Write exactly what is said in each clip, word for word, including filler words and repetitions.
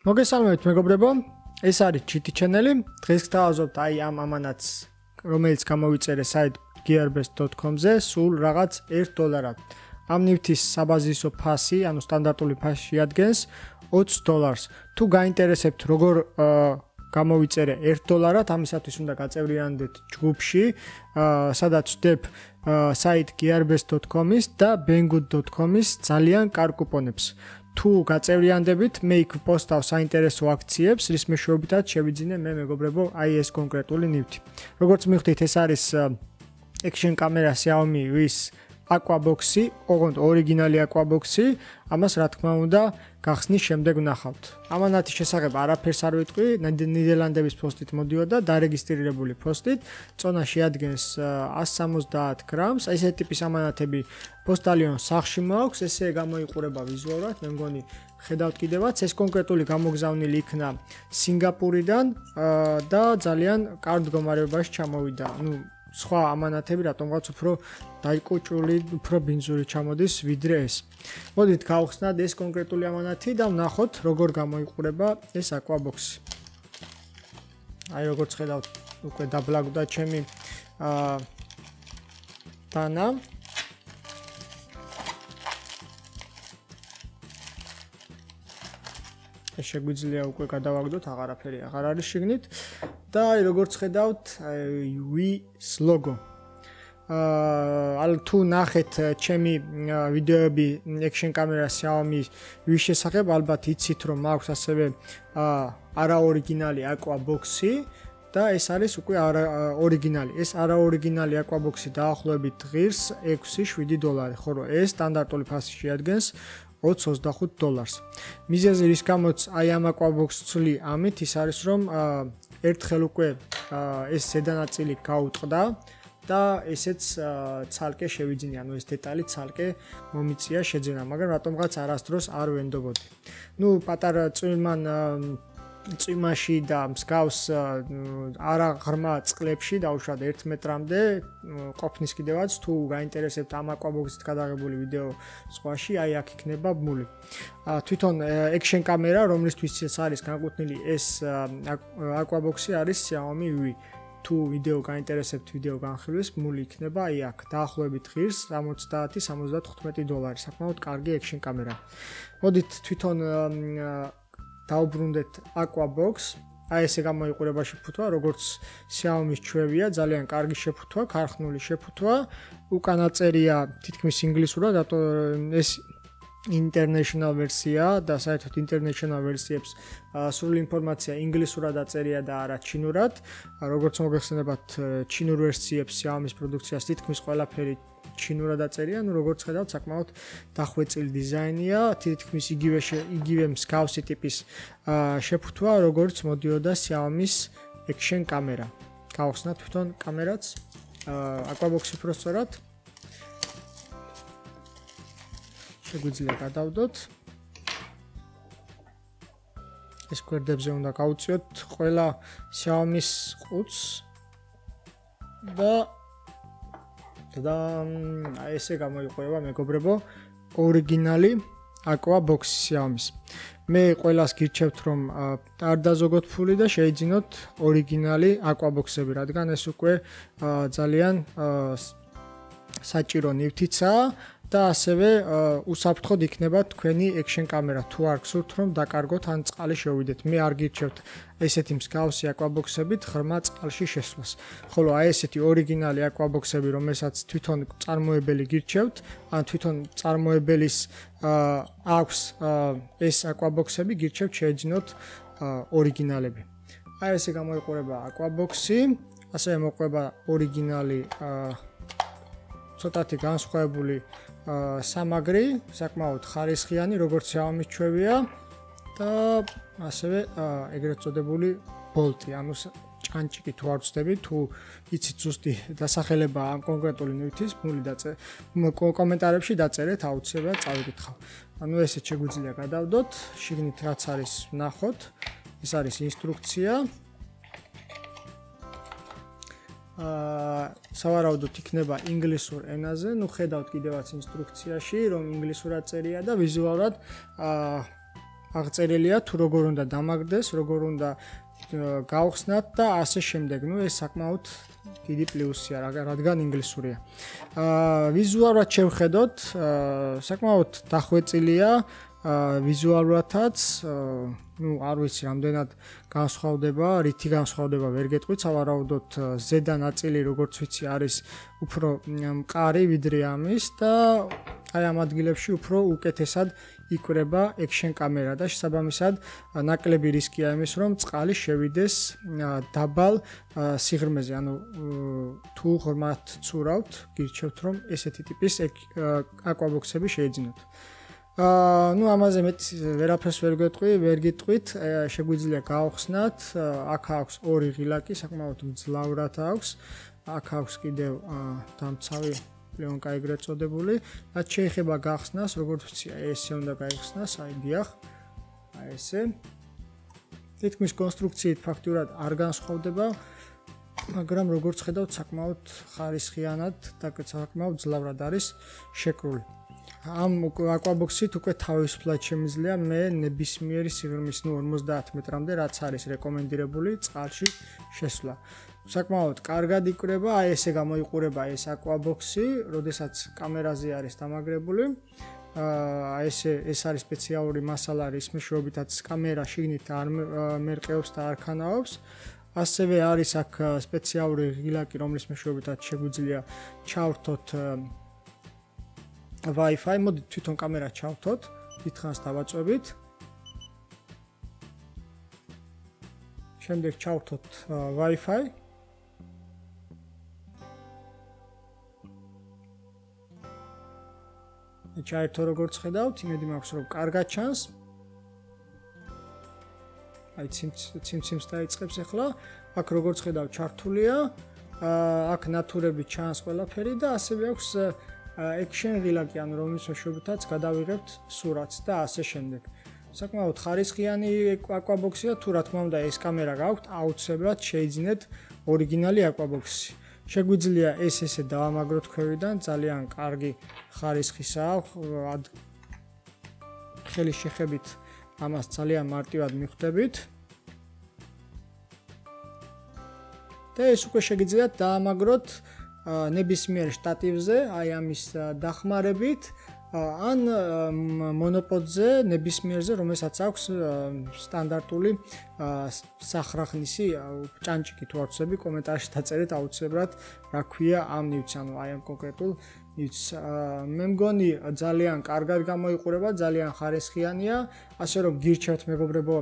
მოგესალმებით მეგობრებო, ეს არის ჩიტი ჩანელი. დღეს გთავაზობთ აი ამ ამანაც, რომელიც გამოვიწერე site gearbest dot com-ზე სულ რაღაც ერთ დოლარად. ამ ნივთის საბაზისო ფასი, ანუ სტანდარტული ფასი შეადგენს ოცს დოლარს. თუ გაინტერესებთ როგორ გამოვიწერე ერთ დოლარად, ამისათვის უნდა გაწევრიანდეთ ჯგუფში, სადაც ვდებთ site gearbest dot com-ის და banggood dot com-ის ძალიან კარგ კუპონებს. Თუ გაწევრიანდებით, მე იქ ვპოსტავ საინტერესო აქციებს, რის მეშვეობითაც შევიძინე მე მეგობრებო აი ეს კონკრეტული ნივთი. Როგორც მივხვდით, ეს არის action კამერა Xiaomi-ის Aqua Boxy, ოღონდ ორიგინალი Aqua Boxy, ამას რა თქმა უნდა გახსნის შემდეგ ვნახავთ. ამანათის შესახებ არაფერს არ ვიტყვი, ნიდერლანდების პოსტით მოდიოდა, დარეგისტრირებული პოსტით, წონა შეადგენს εκს სამოცდაათ გრამს. ესე ტიპის ამანათები პოსტალიონ სახში მაქვს, ესე გამოიყურება ვიზუალურად, მე მგონი ხედავთ კიდევაც, ეს კონკრეტული გამოგზავნილი იქნა სინგაპურიდან და ძალიან კარგ მდგომარეობაში ჩამოვიდა. ნუ სხვა ამანათები რატომღაც უფრო დაიკუჭული, უფრო ბინძური ჩამოდის ვიდრე ეს. მოდით გავხსნათ ეს კონკრეტული ამანათი და ვნახოთ როგორ გამოიყურება ეს Aqua Boxy. აი როგორც ხედავთ, უკვე დაბლაგდა ჩემი აა დანა. შეგვიძლია უკვე გადავაგდოთ, აღარაფერი აღარ არის შიგნით და აი როგორც ხედავთ ვის ლოგო. აა თუ ნახეთ ჩემი ვიდეოები action კამერა Xiaomi ვის შესახებ, ალბათ იცით რომ მაქვს ასევე არაორიგინალი Aqua Boxy და ეს არის უკვე ორიგინალი. ეს არაორიგინალი Aqua Boxy დაახლოებით ღირს ექვსი შვიდი დოლარი, ხოლო ეს სტანდარტული ფასი შეადგენს ოც ოცდახუთ დოლარს. მიზეზი რის გამოც აი ამ Aqua Boxy ცვლი ამით ის არის რომ ერთხელ უკვე ეს ზედანაწილი გაუტყდა და ესეც ცალკე შევიძინე, ანუ ეს დეტალი ცალკე მომიწია შეძენა, მაგრამ რატომღაც არასდროს არ ვენდობოდი. ნუ პატარა წვიმან წვიმაში და მსგავს არა ღრმა წყლებში დაუშვათ ერთ მეტრამდე ყოფნის კიდევაც, თუ გაინტერესებთ ამ Aqua Boxy-ით გადაღებული ვიდეო სხვაში, აი აქ იქნება მული. თვითონ action კამერა, რომლისთვისაც არის განკუთვნილი ეს Aqua Boxy, არის Xiaomi-V. თუ ვიდეო გაინტერესებთ, ვიდეო განხილვის მული იქნება აი აქ, დაახლოებით ღირს სამოცდაათი სამოცდათხუთმეტი დოლარი. საკმაოდ კარგი action კამერა. მოდით თვითონ დავბრუნდეთ Aqua Boxy. აი ესე გამოიყურება შეფუთვა, როგორც Xiaomi-ის ჩვევია, ძალიან კარგი შეფუთვა, ქარხნული შეფუთვა, უკანა წერია თითქმის ინგლისურად, რატო ეს international ვერსია და საერთოდ international ვერსიებს სრული ინფორმაცია ინგლისურად აწერია და არა ჩინურად. როგორც მოგეხსენებათ, ჩინურ ვერსიებს Xiaomi-ის პროდუქციას თითქმის ყველაფერი ჩინურად აწერია, ნუ როგორც ხედავთ, საკმაოდ დახვეწილი დიზაინია, თითქმის იგივე იგივე მსგავსი ტიპის შეფუთვა, როგორც მოდიოდა Xiaomi-ის action კამერა. გავხსნათ თვითონ კამერაც, Aqua Boxy პროსტორად. შეგვიძლია გადავდოთ. ეს გვერდებზე უნდა გავუწიოთ ყველა Xiaomi-ის ყუთს და და აი ესე გამოიყურება მეგობრებო ორიგინალი Aqua Boxy Xiaomi-ის. მე ყველას გირჩევთ რომ არ დაზოგოთ ფული და შეიძინოთ ორიგინალი Aqua Boxy-ები, რადგან ეს უკვე ძალიან საჭირო ნივთიცაა და ასევე უსაფრთხოდ იქნება თქვენი action კამერა, თუ არ გსურთ რომ დაკარგოთ ან წყალი შევიდეთ. მე არ გირჩევთ ესეთი მსგავსი Aqua Boxy-ებით ღრმა წყალში შესვლას. ხოლო აი ესეთი ორიგინალი Aqua Boxy-ები, რომელსაც თვითონ წარმოებელი გირჩევთ, ან თვითონ წარმოებელის აქვს ეს Aqua Boxy-ები, გირჩევთ შეეძინოთ ორიგინალები. აი ესე გამოიყურება Aqua Boxy, ასე მოყვება ორიგინალი ცოტათი განსხვავებული სამაგრი, საკმაოდ ხარისხიანი, როგორც Xiaomi-ის ჩვევია და ასევე ეგრეთ წოდებული ბოლტი, ანუ ჭანჭიკი თუ არ ვწდები, თუ იცით ზუსტი დასახელება ამ კონკრეტული ნივთის, მული დაწერეთ კომენტარებში, დაწერეთ, აუცილებლად წავიკითხავ. ანუ ესეც შეგვიძლია გადავდოთ, შიგნით რაც არის ნახოთ, ეს არის ინსტრუქცია. სავარაუდოდ იქნება ინგლისურ ენაზე, ნუ ხედავთ კიდევაც ინსტრუქციაში, რომ ინგლისურად წერია და ვიზუალურად აღწერილია თუ როგორ უნდა დამაგდეს, როგორ უნდა გავხსნათ და ასე შემდეგ. Ну ეს საკმაოდ დიდი პლუსია, რადგან ინგლისურია. აა ვიზუალურად შევხედოთ, საკმაოდ დახვეწილია ვიზუალურადაც, ну არ ვიცი რამდენად განსხვავდება, რითი განსხვავდება ვერ გეტყვით, სავარაუდოდ ზედა ნაწილი როგორც ვიცი არის უფრო მყარი ვიდრე ამის და აი ამ ადგილებში უფრო უკეთესად იკრება ექშენ კამერა და შესაბამისად ნაკლები რისკია იმის რომ წყალი შევიდეს დაბალ სიღრმეზე, ანუ თუ ღრმად ცურავთ, გირჩევთ რომ ესეთი ტიპის aqua boxები შეიძინოთ. აა ну ამაზე მეტი ვერაფერს ვერ გეტყვი, ვერ გიტყვით, შეგვიძლია გავხსნათ, აქ აქვს ორი ღილაკი, საკმაოდ მძლავრად აქვს, აქ აქვს კიდევ დამცავი ლეონკა ეგრეთ წოდებული, რაც შეიძლება გახსნას, როგორც ვიცი, ესე უნდა გაიხსნას, აი დიახ, აი ესე. თითქმის კონსტრუქციით ფაქტურად არ განსხვავდება, მაგრამ როგორც ხედავთ, საკმაოდ ხარისხიანად და საკმაოდ ძლავრად არის შეკრული. ამ aqua boxით უკვე თავისუფლად შემიძლია მე ნებისმიერი სიღრმის ორმოცდაათ მეტრამდე, რაც არის რეკომენდირებული, წყალში შესვლა. საკმაოდ კარგად იკრება, აი ესე გამოიყურება ეს aqua boxი, როდესაც კამერაზე არის დამაგრებული. აი ესე ეს არის სპეციალური მასალა, რის მეშვეობითაც კამერა შიგნით არ მერყეობს და არ ქანაობს. ასევე არის აქ სპეციალური ღილაკი, რომლის მეშვეობითაც შეგვიძლია ჩავრთოთ Wi-Fi, მოდით თვითონ კამერა ჩავთოთ, დიდხანს დავაწვევით. შემდეგ ჩავთოთ Wi-Fi. ჩაერთო როგორც ხედავთ, იმედი მაქვს რომ კარგად ჩანს. აი ციმციმს დაიწყებს ახლა. აქ როგორც ხედავთ, ჩართულია. აქ ნატურები ჩანს ყველაფერი და ასევე აქვს action ღილაკი, ანუ რომლის მეშვეობითაც გადავიღებთ სურათს და ასე შემდეგ. საკმაოდ ხარისხიანი aqua boxია, თუ რა თქმა უნდა ეს კამერა გაქვთ, აუცილებლად შეიძინეთ ორიგინალი aqua boxი. შეგვიძლია ეს ესე დავამაგროთ ქვევიდან, ძალიან კარგი ხარისხისაა, ხელის შეხებით ამას ძალიან მარტივად მიხვდებით. და ეს უკვე შეგიძლიათ დავამაგროთ ნებისმიერ შტატივზე, აი ამის დახმარებით, ან მონოპოდზე, ნებისმიერზე, რომელსაც აქვს სტანდარტული სახრახნისი ჭანჭიკი, თუ არ ვცდები, კომენტარში დაწერეთ აუცილებლად, რა ქვია ამ ნივთს, ანუ აი ამ კონკრეტულ ნივთს. მე მგონი ძალიან კარგად გამოიყურება, ძალიან ხარისხიანია, ასე რომ გირჩევთ მეგობრებო,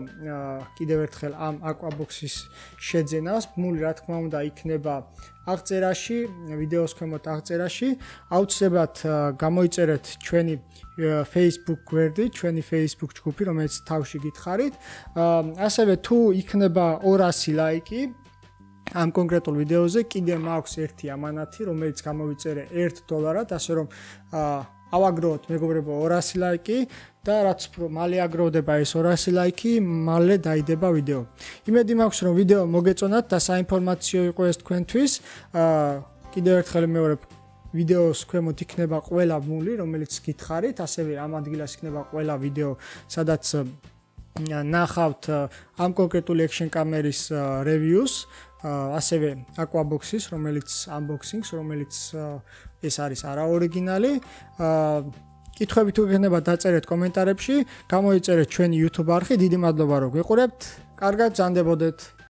კიდევ ერთხელ ამ aqua boxის შეძენას, მული რა თქმა უნდა იქნება აღწერაში, ვიდეოს ქვემოთ აღწერაში, აუცილებლად გამოიწერეთ ჩვენი Facebook გვერდი, ჩვენი Facebook ჯგუფი, რომელიც თავში გითხარით. ასევე თუ იქნება ორასი ლაიკი ამ კონკრეტულ ვიდეოზე, კიდე მაქვს ერთი ამანათი, რომელიც გამოვიწერე ერთ დოლარად, ასე რომ ავაგროვოთ მეგობრებო ორასი ლაიკი. და რაც უფრო მალე აგროვდება ეს ორასი ლაიკი, მალე დაიდება ვიდეო. იმედი მაქვს რომ ვიდეო მოგეწონათ და საინფორმაციო იყო ეს თქვენთვის. კიდევ ერთხელ მეორებ ვიდეოს ქვემოთ იქნება ყველა მული, რომელიც გითხარით, ასევე ამ ადგილას იქნება ყველა ვიდეო, სადაც ნახავთ ამ კონკრეტული action კამერის reviews, ასევე aqua boxis, რომელიც unboxing-ს, რომელიც ეს არის არაორიგინალი. კითხვები თუ გქონდა დაწერეთ კომენტარებში, გამოიწერეთ ჩვენი YouTube არხი. დიდი მადლობა რომ გიყურებთ. კარგად, ზანდებოდეთ.